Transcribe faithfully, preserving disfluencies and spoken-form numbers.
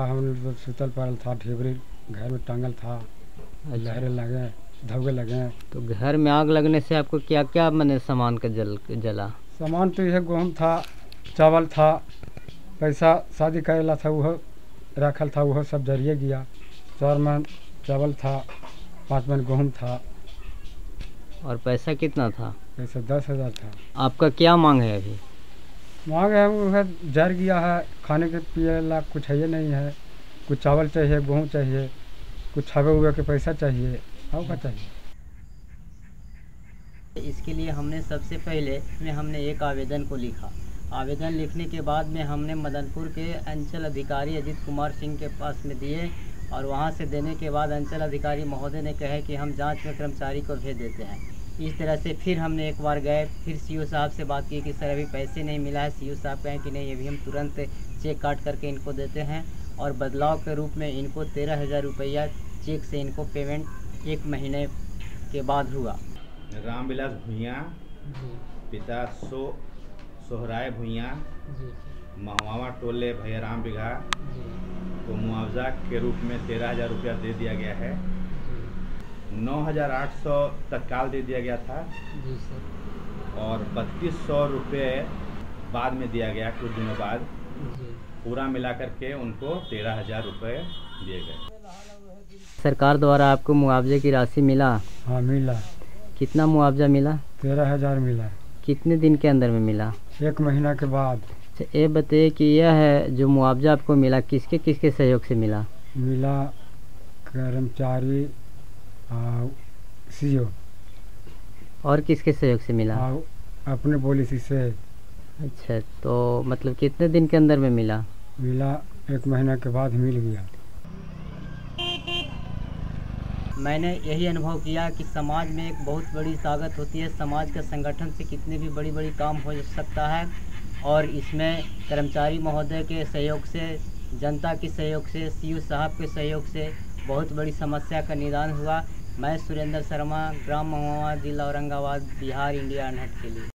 हम सुतल पड़ल था, ढेबरी घर में टांगल था, लहरें लगे, धब्बे लगे। तो घर में आग लगने से आपको क्या क्या मैंने सामान का जल जला? सामान तो यह गेहूँ था, चावल था, पैसा शादी करेला था वह रखल था, वह सब जरिए गया। चार मन चावल था, पाँच मन गेहूँ था। और पैसा कितना था? पैसा दस हज़ार था। आपका क्या मांग है अभी? मांग है वह जर गया है, खाने के पिए ला कुछ है नहीं है, कुछ चावल चाहिए, गेहूँ चाहिए, कुछ छावे हुए के पैसा चाहिए, और क्या चाहिए। इसके लिए हमने सबसे पहले में हमने एक आवेदन को लिखा। आवेदन लिखने के बाद में हमने मदनपुर के अंचल अधिकारी अजित कुमार सिंह के पास में दिए, और वहाँ से देने के बाद अंचल अधिकारी महोदय ने कहा कि हम जांच में कर्मचारी को भेज देते हैं। इस तरह से फिर हमने एक बार गए, फिर सीईओ साहब से बात की कि सर अभी पैसे नहीं मिला है। सीईओ साहब कहें कि नहीं अभी हम तुरंत चेक काट करके इनको देते हैं, और बदलाव के रूप में इनको तेरह हज़ार रुपया चेक से इनको पेमेंट एक महीने के बाद हुआ। राम बिलास भूया, पिता सो सोहराय भूया, महवा टोले भैया राम बिघा को मुआवजा के रूप में तेरह हज़ार रुपया दे दिया गया है। नौ हज़ार आठ सौ तत्काल दे दिया गया था जी सर, और बत्तीस सौ रुपये बाद में दिया गया कुछ दिनों बाद। पूरा मिलाकर के उनको तेरह हज़ार रुपये दिए गए। सरकार द्वारा आपको मुआवजे की राशि मिला? हाँ मिला। कितना मुआवजा मिला? तेरह हज़ार मिला। कितने दिन के अंदर में मिला? एक महीना के बाद। अच्छा ये बताइए कि यह है जो मुआवजा आपको मिला किसके किसके सहयोग से मिला? मिला कर्मचारी सीईओ। और किसके सहयोग से मिला? अपने पॉलिसी से। अच्छा तो मतलब कितने दिन के अंदर में मिला? मिला एक महीना के बाद मिल गया। मैंने यही अनुभव किया कि समाज में एक बहुत बड़ी ताकत होती है, समाज का संगठन से कितने भी बड़ी बड़ी काम हो सकता है, और इसमें कर्मचारी महोदय के सहयोग से, जनता के सहयोग से, सीईओ साहब के सहयोग से बहुत बड़ी समस्या का निदान हुआ। मैं सुरेंद्र शर्मा, ग्राम महवा, जिला औरंगाबाद, बिहार, इंडिया अनहर्ड के लिए।